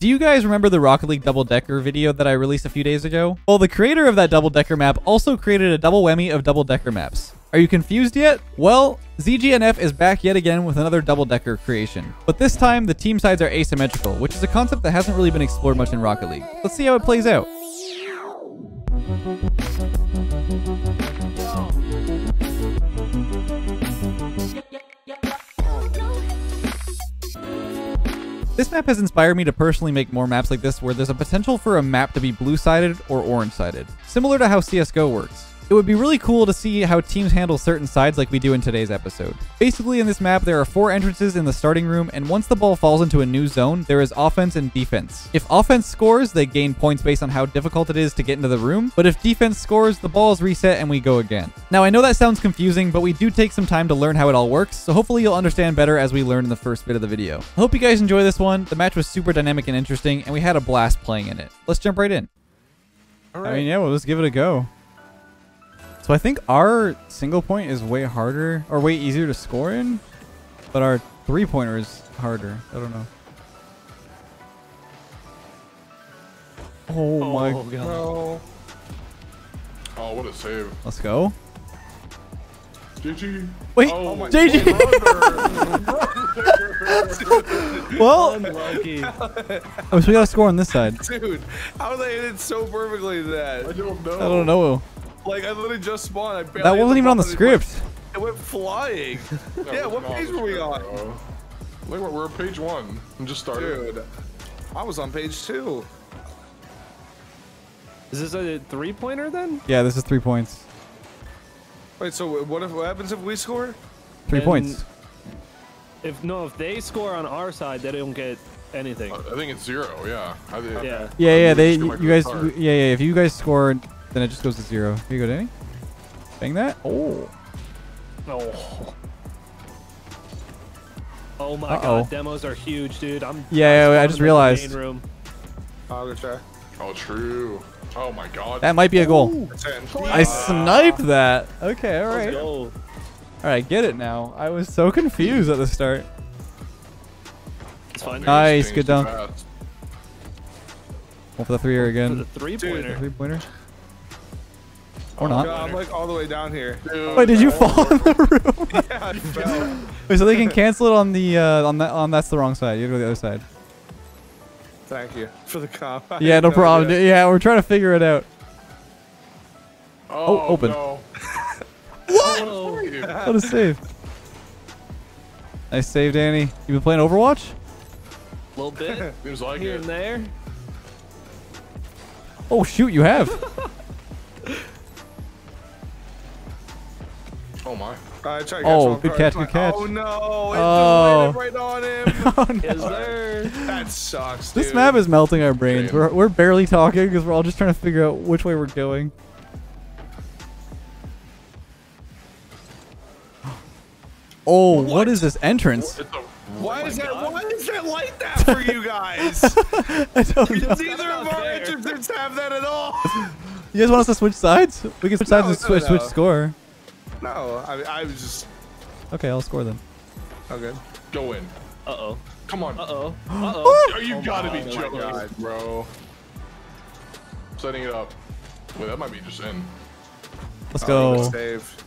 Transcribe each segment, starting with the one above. Do you guys remember the Rocket League double-decker video that I released a few days ago? Well, the creator of that double-decker map also created a double whammy of double-decker maps. Are you confused yet? Well, ZGNF is back yet again with another double-decker creation. But this time, the team sides are asymmetrical, which is a concept that hasn't really been explored much in Rocket League. Let's see how it plays out. This map has inspired me to personally make more maps like this where there's a potential for a map to be blue-sided or orange-sided, similar to how CS:GO works. It would be really cool to see how teams handle certain sides like we do in today's episode. Basically, in this map, there are 4 entrances in the starting room, and once the ball falls into a new zone, there is offense and defense. If offense scores, they gain points based on how difficult it is to get into the room, but if defense scores, the ball is reset and we go again. Now, I know that sounds confusing, but we do take some time to learn how it all works, so hopefully you'll understand better as we learn in the first bit of the video. I hope you guys enjoy this one. The match was super dynamic and interesting, and we had a blast playing in it. Let's jump right in. All right. I mean, yeah, well, let's give it a go. So I think our single point is way harder, or way easier to score in, but our 3-pointer is harder. I don't know. Oh my god. Bro. Oh, what a save. Let's go. GG. Wait, oh my GG. Well, unlucky. Oh, so we gotta score on this side. Dude, how did I hit it so perfectly that? I don't know. I don't know. Like, I literally just spawned. I barely that wasn't even on the script. It went flying. Yeah, what page were we on? Wait, we're on page 1. I'm just started. Dude, I was on page 2. Is this a 3-pointer then? Yeah, this is 3 points. Wait, so what happens if we score? 3 points. If they score on our side, they don't get anything. I think it's 0. Yeah. Yeah. If you guys score. Then it just goes to 0. Here you go, Danny. Bang that. Oh. Oh. Oh my god. Demos are huge, dude. Yeah, I just realized. Oh, true. Oh my god. That might be a goal. I sniped that. Okay, all right. All right, get it now. I was so confused at the start. It's fine. Nice, good dunk. Go for the 3-pointer again. For the 3-pointer. Or not. God, I'm like all the way down here. Dude, wait, did you fall in the room? Yeah, I fell. Wait, so they can cancel it on the that's the wrong side. You have to go to the other side. Thank you for the comp. Yeah, no problem. That. Yeah, we're trying to figure it out. Oh, open. No. What? Oh, what a save! Nice save, Danny. You been playing Overwatch? A little bit. Seems like here and there. Oh shoot, you have. Oh my! Oh, good catch! Good catch! Oh no! It's right on him. Oh, no. Is there? That sucks. Dude. This map is melting our brains. We're barely talking because we're all just trying to figure out which way we're going. Oh, what is this entrance? Why is that like that for you guys? I don't know. Neither of our entrances have that at all. You guys want us to switch sides? We can switch sides and switch score. No, I was just... Okay, I'll score then. Okay. Go in. Uh-oh. Come on. Uh-oh. Uh-oh. You gotta be joking, bro. Setting it up. Wait, that might be just in. Let's go. Saved.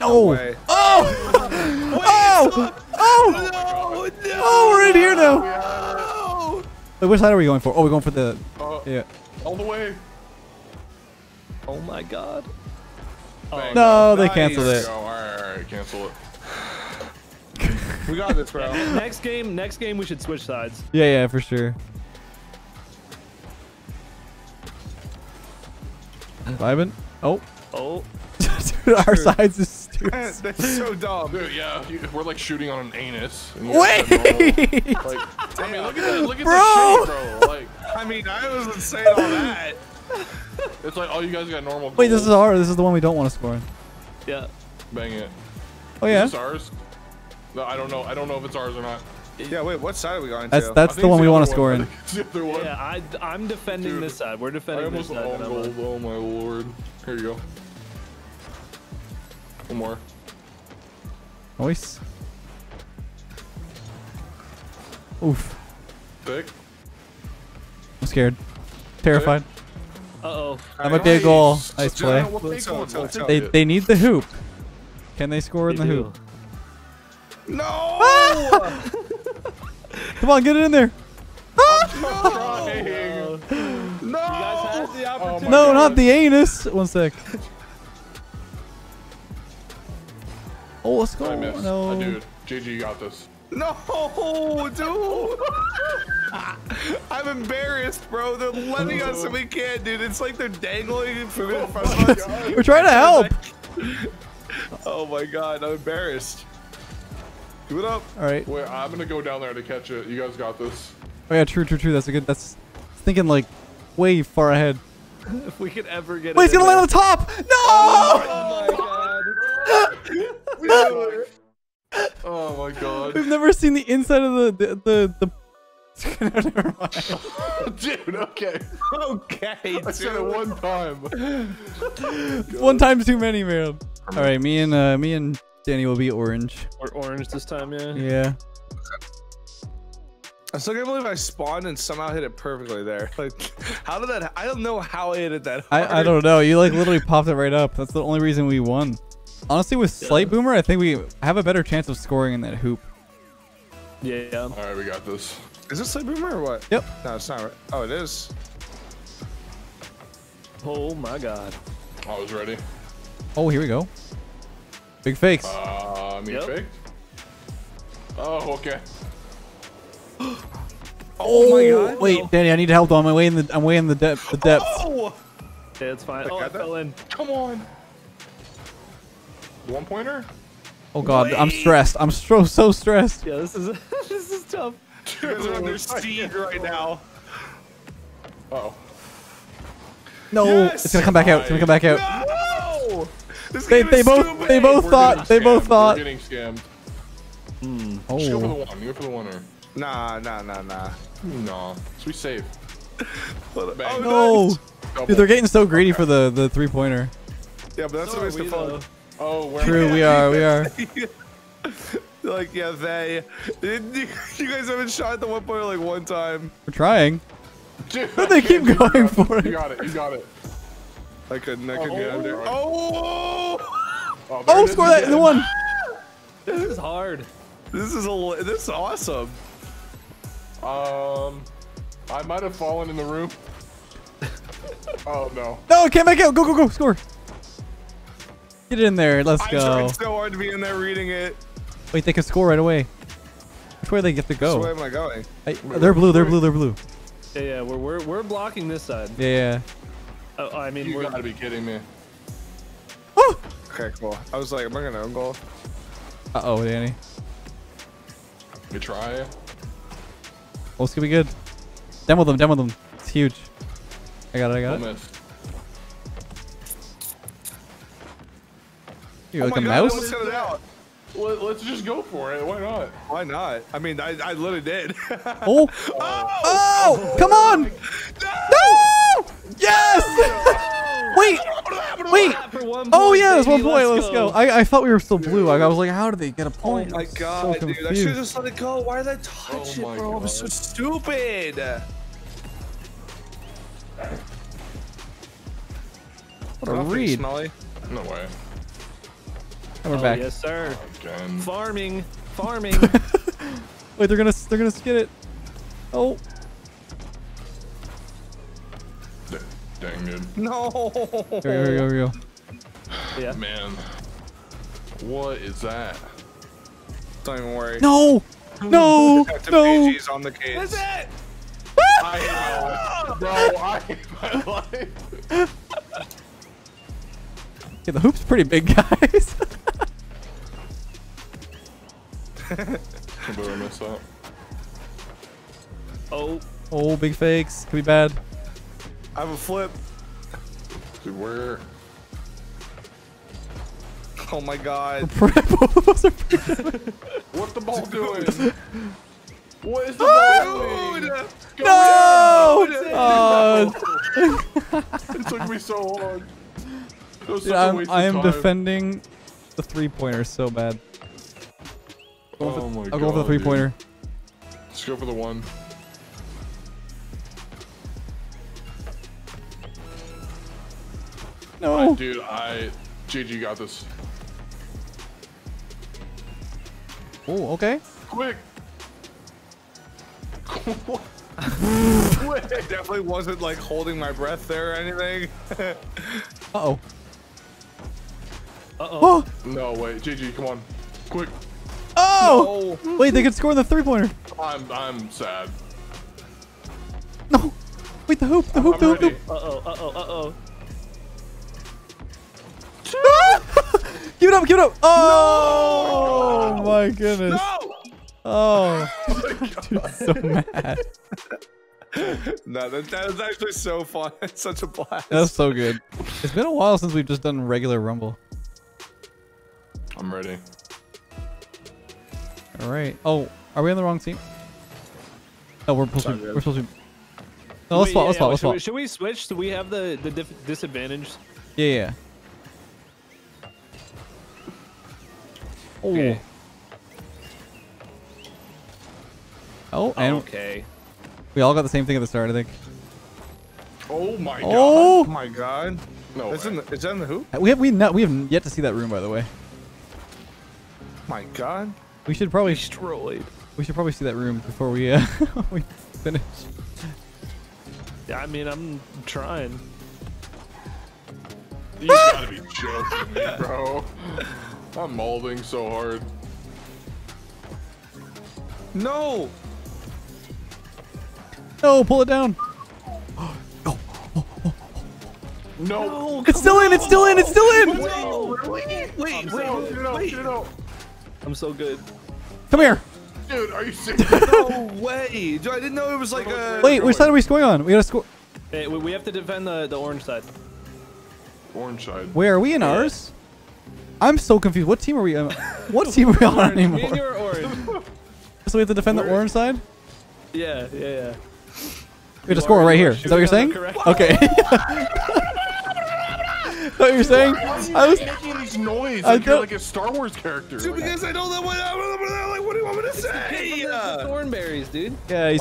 No! No oh! Oh! No! Oh, we're in here now! No. Wait, which side are we going for? Oh, we're going for the... yeah. All the way. Oh my god. Oh, no, they canceled it. All right, cancel it. We got this, bro. Next game, we should switch sides. Yeah, for sure. Vibin'. Oh. Dude, our sides is stupid. That's so dumb. Dude, yeah, we're like shooting on an anus. Wait! Like, I mean, look at the shit, bro. Like, I mean, I wasn't saying all that. It's like, oh, you guys got normal goals. Wait, this is ours. This is the one we don't want to score in. Yeah. Bang it. Oh, yeah. Is this ours? No, I don't know. I don't know if it's ours or not. Yeah, wait, what side are we going to? That's the one we want to score in. Yeah, I'm defending this side. We're defending this side. Oh, my lord. Here you go. One more. Nice. Oof. Big. I'm scared. Terrified. Uh-oh. That might be a goal. Nice play. They need the hoop. Can they score in the hoop? No! Ah! Come on, get it in there. Ah! No! No! You guys have the opportunity. No, not the anus. One sec. Oh, let's go. I missed. No. I do. GG got this. No, dude. I'm embarrassed, bro. They're letting us and we can't, dude. It's like they're dangling from in front of us. We're trying to help. Oh my god, I'm embarrassed. Do it up. All right. Wait, I'm gonna go down there to catch it. You guys got this. Oh yeah, true. That's a good. That's thinking like way far ahead. If we could ever get. Wait, he's gonna land on the top. No. Oh my god. Oh my god. We've never seen the inside of the no, never mind. Dude, okay. Okay, dude. I said it one time. One time's too many, man. Alright, me and Danny will be orange. Or orange this time, yeah. Yeah. I still can't believe I spawned and somehow hit it perfectly there. Like, how did that? I don't know how I hit it that hard. I don't know. You like literally popped it right up. That's the only reason we won. Honestly, with Slight Boomer, I think we have a better chance of scoring in that hoop. Yeah. All right, we got this. Is this Slight Boomer or what? Yep. No, it's not. Oh, it is. Oh my god. I was ready. Oh, here we go. Big fakes. Faked. Oh, okay. Oh my god. Wait, no. Danny, I need help. I'm way in the depth. Oh. Yeah, it's fine. Oh, I fell in. Come on. One pointer? Oh god, wait. I'm stressed. I'm so stressed. Yeah, this is tough. You guys are under siege right now. Uh oh. No, yes! It's gonna come back out. It's gonna come back out. No! They both thought. We're getting scammed. Oh. Just go for the one. You go for the winner. Nah. So we save. Oh no! Dude, they're getting so greedy for the three-pointer. Yeah, but that's a waste of fun. Oh, we're true, we are. Like, yeah, they. You guys haven't shot the one point like one time. We're trying. Dude, but they keep going for it. You got it. I couldn't get out there. Oh, score that in the one. This is hard. This is awesome. I might have fallen in the room. Oh no. No, it came back out. Go, score. Get in there. Let's go. I tried so hard to be in there reading it. Wait, they can score right away. Which way do they get to go? Which way am I going? They're blue. Yeah. We're blocking this side. Yeah. Oh, I mean, you gotta be kidding me. Oh! Okay, cool. I was like, am I gonna own goal? Uh-oh, Danny. We try. Oh, it's gonna be good. Demo them. It's huge. I got it. Miss. You're like a mouse? Let's just go for it. Why not? I mean, I literally did. Oh. Oh! Come on! No! Yes! Wait! Oh, yeah, there's one point. Let's go. I thought we were still blue. I was like, how did they get a point? Oh, my God, so dude. I should have just let it go. Why did I touch it, bro? God. I'm so stupid. What a read. No way. We're back. Yes, sir. Oh, farming. Wait, they're gonna skid it. Oh. Dang, dude. No. Here we go. Yeah. Man, what is that? Don't even worry. No. PG's on the case. That's it. I hate my life. Yeah, the hoop's pretty big, guys. Oh, big fakes. Could be bad. I have a flip. Dude, where? Oh my god. What's the ball doing? What is the ball doing? No! It took me so long. Dude, I am defending the three-pointer so bad. Oh my god! I'll go for the three-pointer. Let's go for the one. No. Right, dude, GG got this. Oh, okay. Quick. Quick. I definitely wasn't like holding my breath there or anything. Uh-oh. Uh-oh. No, wait. GG, come on. Quick. Oh! No. Wait, they could score the three-pointer. I'm sad. No. Wait, the hoop, the hoop, the hoop, the hoop. Uh-oh, uh-oh, uh-oh. Give it up, give it up. Oh, no. My goodness. No. Oh, my God. Dude, so mad. No, that was actually so fun. It's such a blast. That's so good. It's been a while since we've just done regular Rumble. I'm ready. All right. Oh, are we on the wrong team? No, we're supposed to. No, let's swap. Let's swap. Let's swap. Should we switch? Do we have the disadvantage? Yeah. Yeah. Oh. Okay. Oh, and okay. We all got the same thing at the start, I think. Oh my God! Oh my God! No, it's in the, is that in the hoop? We have yet to see that room, by the way. My God! We should probably destroyed. We should probably see that room before we we finish. Yeah, I mean, I'm trying. You gotta be joking me, bro! I'm molding so hard. No! No, pull it down. Oh, oh, oh, oh. No. It's still in, it's still in, it's still in! No, really? Wait, wait. I'm so good. Come here. Dude, are you serious? No way. Dude, I didn't know it was like a... Wait, which side are we scoring on? We gotta score. Hey, we have to defend the orange side. Orange side. Where are we in ours? I'm so confused. What team are we on? What team are we on anymore? Me and your orange. So we have to defend the orange side? Yeah, yeah, yeah. We have to score right here. Is that what you're saying? Okay. Is that what you're saying? I was making these noises. I feel like a Star Wars character. Dude, because I know that one. Like, what do you want me to say? Thornberries, dude. Yeah, he's.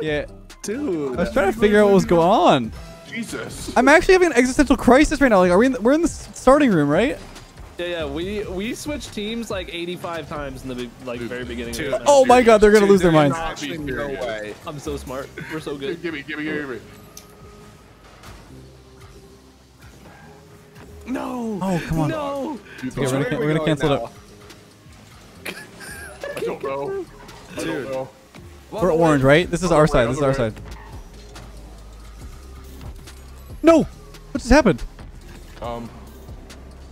Yeah. Dude. I was trying to figure out what was going on. Jesus. I'm actually having an existential crisis right now. Like, are we in? We're in the starting room, right? Yeah, yeah, we switched teams like 85 times in the like very beginning. Dude, of the oh my God, they're gonna lose their minds. No way. I'm so smart. We're so good. Give me. No. Oh come on. No. Okay, we're gonna cancel it. Up. I don't know. Dude. We're orange, right? This is our side. This is our side. No. What just happened?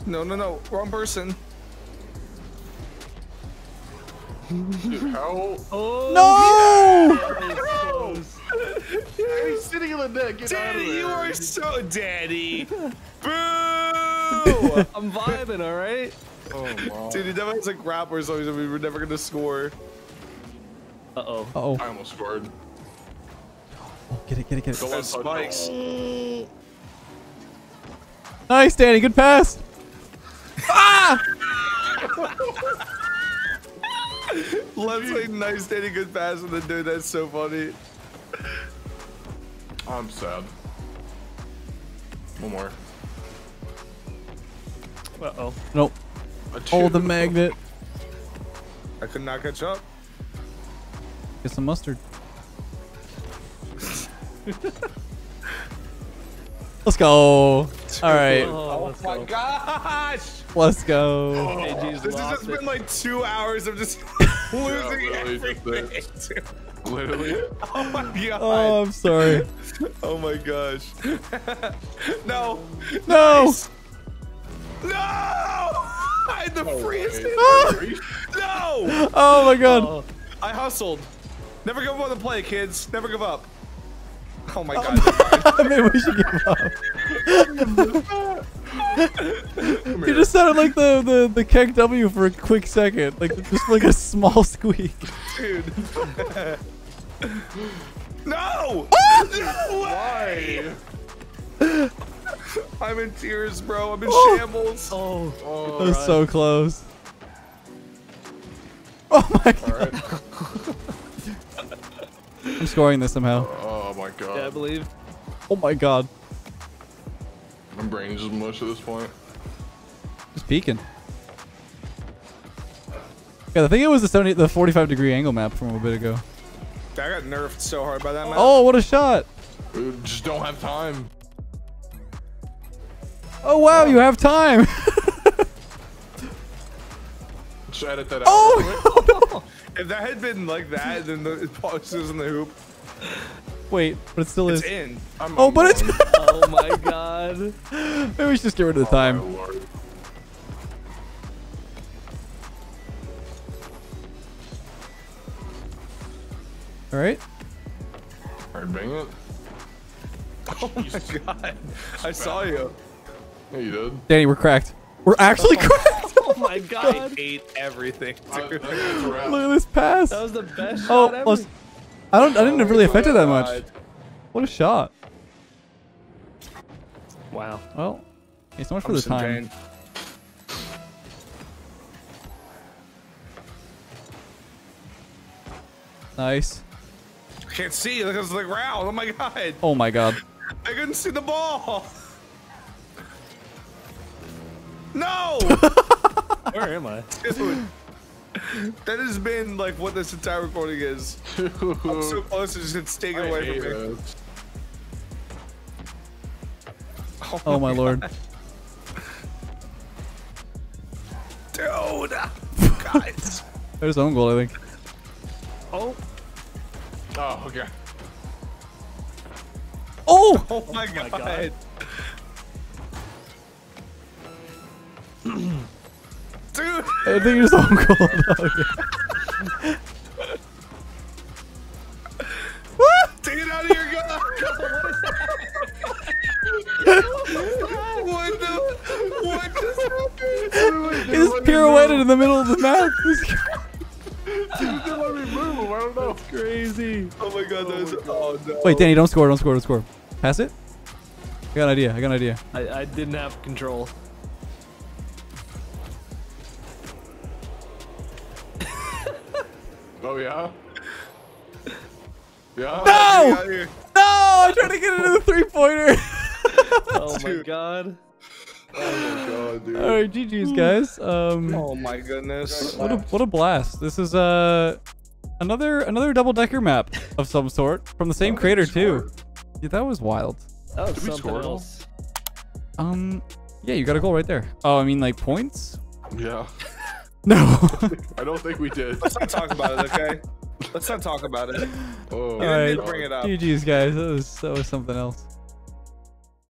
No, no, no. Wrong person. Dude, how? Oh, no! Yeah. He's sitting in the net. Get Daddy, you are so daddy. Boo! I'm vibing, all right? Oh, wow. Dude, he definitely has a grab or something. We were never going to score. Uh-oh. Uh-oh. I almost scored. Oh, get it. Go on, spikes. Oh. Nice, Danny. Good pass. Ah! Let's say nice, Danny. Good pass, and then dude, that's so funny. I'm sad. One more. Uh oh. Nope. Hold the magnet. I could not catch up. Get some mustard. Let's go. All right. Oh my gosh. Let's go. Oh, this has just been like 2 hours of just losing everything. Literally. Oh my God. Oh, I'm sorry. Oh my gosh. No. No. Nice. No. I had the freest. No. Oh my God. I hustled. Never give up on the play, kids. Never give up. Oh my God. Maybe we should give up. You just sounded like the Keg W for a quick second. Like just like a small squeak. Dude. No! Ah! No way! Why? I'm in tears, bro. I'm in shambles. Oh, that was so close. Oh my God. Right. I'm scoring this somehow. Oh my God. Yeah, I believe. Oh my God. My brain's just mush at this point. Just peeking. Yeah, I think it was the 45-degree angle map from a bit ago. I got nerfed so hard by that map. Oh, what a shot! Just don't have time. Oh wow, you have time. Should edit that out. Oh no, no. If that had been like that, then the box is in the hoop. Wait, but it still is. In. Oh, but it's. Oh my god. Maybe we should just get rid of the time. All right. All right, bring it. Oh my god! I saw you. Yeah, you did. Danny, we're cracked. We're actually cracked. Oh my god! I ate everything. Dude. Look at this pass. That was the best shot ever. I didn't really affect it that much. What a shot! Wow. Well, hey, so much for the time. Nice. I can't see. It was like round. Oh my god. Oh my god. I couldn't see the ball. No. Where am I? Dude, that has been like what this entire recording is. I'm so close. It just gets taken away from me. Oh my lord. Dude. Guys. There's own goal, I think. Oh. Oh, okay. Oh! Oh my god. Dude! I think you're so cold. Take it out of your gun! What is that? What the? What just happened? He just pirouetted in the middle of the map. Dude, they let me move. I don't know. That's crazy. Oh my god, that was. Oh no. Wait, Danny, don't score. Don't score. Don't score. Pass it. I got an idea. I got an idea. I didn't have control. Oh yeah. Yeah. No! No! I tried to get into the three-pointer. Oh my god. Oh my god, dude. All right, GG's guys. Oh my goodness. What a blast. This is another double-decker map of some sort from the same creator too. Yeah, that was wild. That was something else. Yeah, you got a goal right there. Oh, I mean like points? Yeah. No. I don't think we did. Let's not talk about it, okay? Let's not talk about it. Oh. You didn't need to bring it up. GG's guys. That was something else.